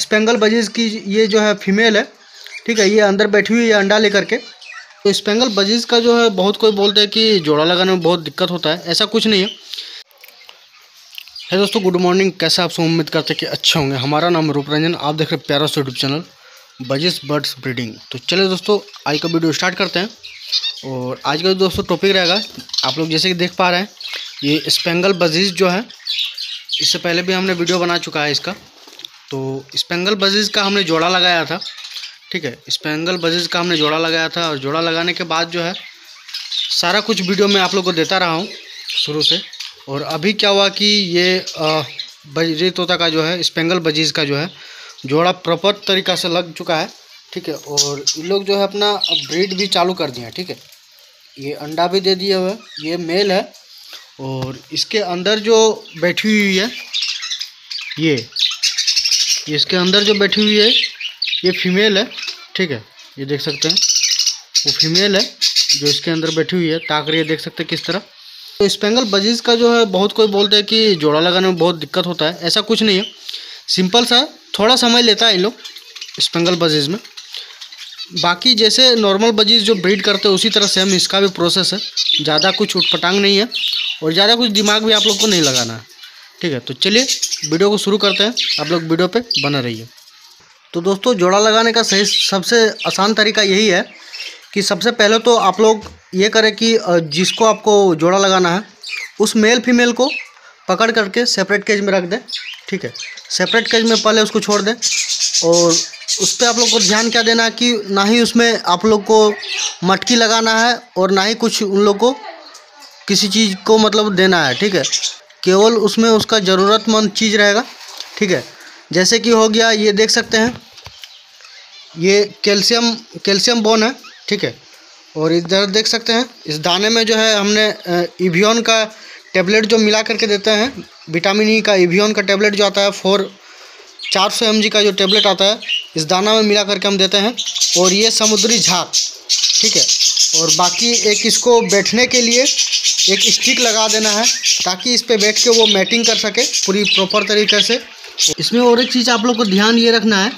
Spangle budgies की ये जो है फीमेल है, ठीक है, ये अंदर बैठी हुई है अंडा लेकर के। तो स्पेंगल बजीज़ का जो है बहुत कोई बोलते हैं कि जोड़ा लगाने में बहुत दिक्कत होता है, ऐसा कुछ नहीं है। है दोस्तों, गुड मॉर्निंग, कैसे आप सब? उम्मीद करते हैं कि अच्छे होंगे। हमारा नाम रूप रंजन, आप देख रहे हैं प्यारा सा YouTube channel budgies birds breeding. तो चलिए दोस्तों, आज का वीडियो स्टार्ट करते हैं। और आज का दोस्तों टॉपिक रहेगा, आप लोग जैसे कि देख पा रहे हैं, ये स्पेंगल बजीज़ जो है, इससे पहले भी हमने वीडियो बना चुका है इसका। तो स्पेंगल बजीज़ का हमने जोड़ा लगाया था, ठीक है, स्पेंगल बजीज़ का हमने जोड़ा लगाया था। और जोड़ा लगाने के बाद जो है सारा कुछ वीडियो मैं आप लोग को देता रहा हूँ शुरू से। और अभी क्या हुआ कि ये तोता का जो है, स्पेंगल बजीज़ का जो है जोड़ा प्रॉपर तरीक़ा से लग चुका है, ठीक है। और इन लोग जो है अपना ब्रीड भी चालू कर दिए हैं, ठीक है। ये अंडा भी दे दिए हुए, ये मेल है। और इसके अंदर जो बैठी हुई है, ये इसके अंदर जो बैठी हुई है ये फीमेल है, ठीक है, ये देख सकते हैं वो फीमेल है जो इसके अंदर बैठी हुई है। ताकरी ये देख सकते हैं किस तरह। तो स्पेंगल बजीज़ का जो है बहुत कोई बोलते हैं कि जोड़ा लगाने में बहुत दिक्कत होता है, ऐसा कुछ नहीं है। सिंपल सा थोड़ा समय लेता है इन लोग स्पेंगल बजीज़ में। बाकी जैसे नॉर्मल बजीज़ जो ब्रीड करते हैं उसी तरह से हम इसका भी प्रोसेस है, ज़्यादा कुछ उटपटांग नहीं है और ज़्यादा कुछ दिमाग भी आप लोग को नहीं लगाना है, ठीक है। तो चलिए वीडियो को शुरू करते हैं, आप लोग वीडियो पे बना रहिए। तो दोस्तों, जोड़ा लगाने का सही सबसे आसान तरीका यही है कि सबसे पहले तो आप लोग ये करें कि जिसको आपको जोड़ा लगाना है उस मेल फीमेल को पकड़ करके सेपरेट केज में रख दें, ठीक है। सेपरेट केज में पहले उसको छोड़ दें। और उस पर आप लोग को ध्यान क्या देना है कि ना ही उसमें आप लोग को मटकी लगाना है और ना ही कुछ उन लोग को किसी चीज़ को मतलब देना है, ठीक है। केवल उसमें उसका ज़रूरतमंद चीज़ रहेगा, ठीक है। जैसे कि हो गया, ये देख सकते हैं ये कैल्शियम बोन है, ठीक है। और इधर देख सकते हैं इस दाने में जो है हमने इवियन का टेबलेट जो मिला करके देते हैं, विटामिन ई का इवियन का टेबलेट जो आता है 400 mg का जो टेबलेट आता है इस दाना में मिला करके हम देते हैं। और ये समुद्री झाक, ठीक है। और बाकी एक इसको बैठने के लिए एक स्टिक लगा देना है ताकि इस पे बैठ के वो मैटिंग कर सके पूरी प्रॉपर तरीके से। इसमें और एक चीज़ आप लोग को ध्यान ये रखना है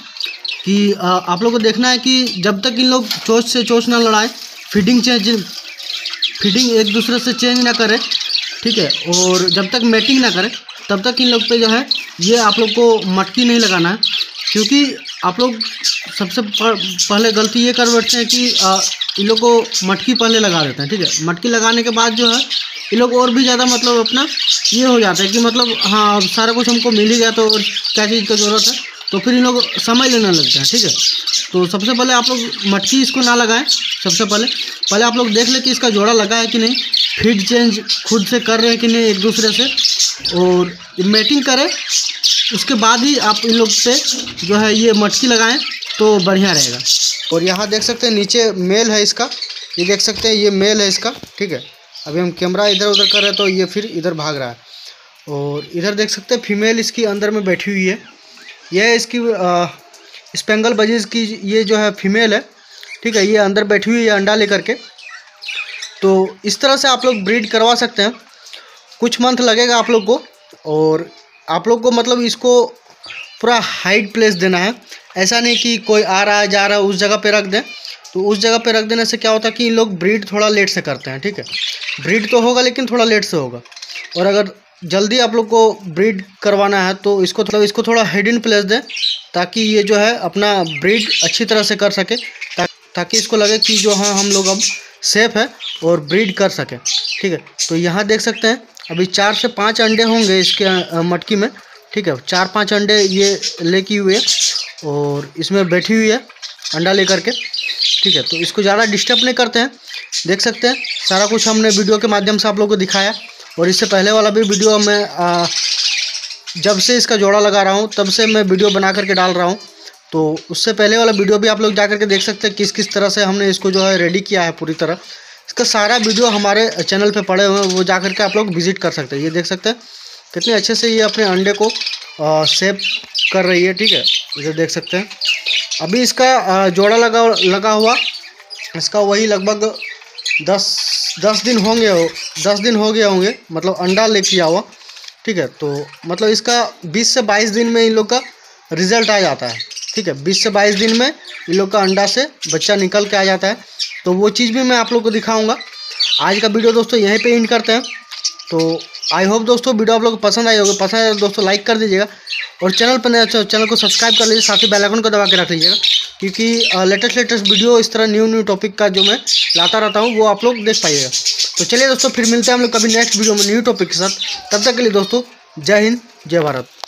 कि आप लोग को देखना है कि जब तक इन लोग चोंच से चोंच ना लड़ाएं, फीडिंग एक दूसरे से चेंज ना करें, ठीक है। और जब तक मैटिंग ना करें तब तक इन लोग पे जो है ये आप लोग को मटकी नहीं लगाना है। क्योंकि आप लोग सबसे पहले गलती ये कर बैठते हैं कि इन लोग को मटकी पहले लगा देते हैं, ठीक है। मटकी लगाने के बाद जो है इन लोग और भी ज़्यादा मतलब अपना ये हो जाता है कि मतलब हाँ सारा कुछ हमको मिल ही गया तो और क्या चीज़ की ज़रूरत है, तो फिर इन लोग समय लेने लगते हैं, ठीक है। तो सबसे पहले आप लोग मटकी इसको ना लगाएं। सबसे पहले आप लोग देख लें कि इसका जोड़ा लगा है कि नहीं, फीड चेंज खुद से कर रहे हैं कि नहीं एक दूसरे से, और मैटिंग करें, उसके बाद ही आप इन लोग पे जो है ये मटकी लगाएं तो बढ़िया रहेगा। और यहाँ देख सकते हैं नीचे मेल है इसका, ये देख सकते हैं ये मेल है इसका, ठीक है। अभी हम कैमरा इधर उधर कर रहे हैं तो ये फिर इधर भाग रहा है। और इधर देख सकते हैं फीमेल इसकी अंदर में बैठी हुई है, यह इसकी स्पेंगल बजीज़ की ये जो है फीमेल है, ठीक है, ये अंदर बैठी हुई है अंडा लेकर के। तो इस तरह से आप लोग ब्रीड करवा सकते हैं। कुछ मंथ लगेगा आप लोग को, और आप लोग को मतलब इसको पूरा हाइड प्लेस देना है। ऐसा नहीं कि कोई आ रहा है जा रहा है उस जगह पे रख दें, तो उस जगह पे रख देने से क्या होता है कि लोग ब्रीड थोड़ा लेट से करते हैं, ठीक है। ब्रीड तो होगा लेकिन थोड़ा लेट से होगा। और अगर जल्दी आप लोग को ब्रीड करवाना है तो इसको थोड़ा हिडन प्लेस दें ताकि ये जो है अपना ब्रीड अच्छी तरह से कर सके, ताकि इसको लगे कि जो हाँ हम लोग अब सेफ़ है और ब्रीड कर सकें, ठीक है। तो यहाँ देख सकते हैं अभी 4 से 5 अंडे होंगे इसके मटकी में, ठीक है। 4-5 अंडे ये लेके हुए है और इसमें बैठी हुई है अंडा लेकर के, ठीक है। तो इसको ज़्यादा डिस्टर्ब नहीं करते हैं, देख सकते हैं सारा कुछ हमने वीडियो के माध्यम से आप लोगों को दिखाया। और इससे पहले वाला भी वीडियो मैं जब से इसका जोड़ा लगा रहा हूँ तब से मैं वीडियो बना करके डाल रहा हूँ, तो उससे पहले वाला वीडियो भी आप लोग जा करके देख सकते हैं किस किस तरह से हमने इसको जो है रेडी किया है पूरी तरह। इसका सारा वीडियो हमारे चैनल पे पड़े हुए हैं, वो जा करके आप लोग विज़िट कर सकते हैं। ये देख सकते हैं कितने अच्छे से ये अपने अंडे को सेव कर रही है, ठीक है। ये देख सकते हैं अभी इसका जोड़ा लगा हुआ इसका वही लगभग 10 दिन हो गए होंगे, मतलब अंडा ले किया हुआ, ठीक है। तो मतलब इसका 20 से 22 दिन में इन लोग का रिजल्ट आ जाता है। ठीक है, 20 से 22 दिन में इन लोग का अंडा से बच्चा निकल के आ जाता है, तो वो चीज़ भी मैं आप लोग को दिखाऊंगा। आज का वीडियो दोस्तों यहीं पे एंड करते हैं। तो आई होप दोस्तों वीडियो आप लोग को पसंद आई होगी। पसंद आए दोस्तों लाइक कर दीजिएगा और चैनल पर नया चैनल को सब्सक्राइब कर लीजिए, साथ ही बेल आइकन को दबा के रख लीजिएगा, क्योंकि लेटेस्ट वीडियो इस तरह न्यू टॉपिक का जो मैं लाता रहता हूँ वो आप लोग देख पाइएगा। तो चलिए दोस्तों फिर मिलते हैं हम लोग कभी नेक्स्ट वीडियो में न्यू टॉपिक के साथ। तब तक के लिए दोस्तों जय हिंद जय भारत।